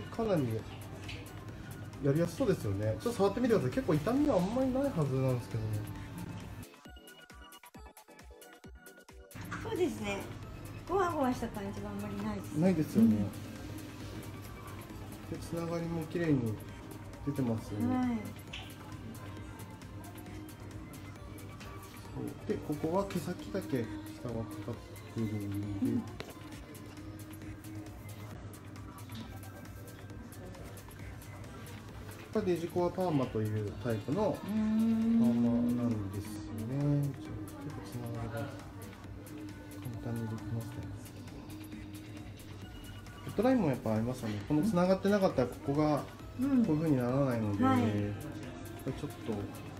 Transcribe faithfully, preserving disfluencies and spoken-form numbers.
とかなりやりやすそうですよね。ちょっと触ってみてください。結構痛みはあんまりないはずなんですけどね。そうですね。ゴワゴワした感じがあんまりないです。ないですよね。うん、でつながりも綺麗に出てますよね。はい。でここは毛先だけ下がかかってるんで、うん、デジコはパーマというタイプのパーマなんですよね。ちょっとつながりが簡単にできますね。ヘッドラインもやっぱありますよね。このつながってなかったらここがこういうふうにならないので、うん、はい、ちょっと。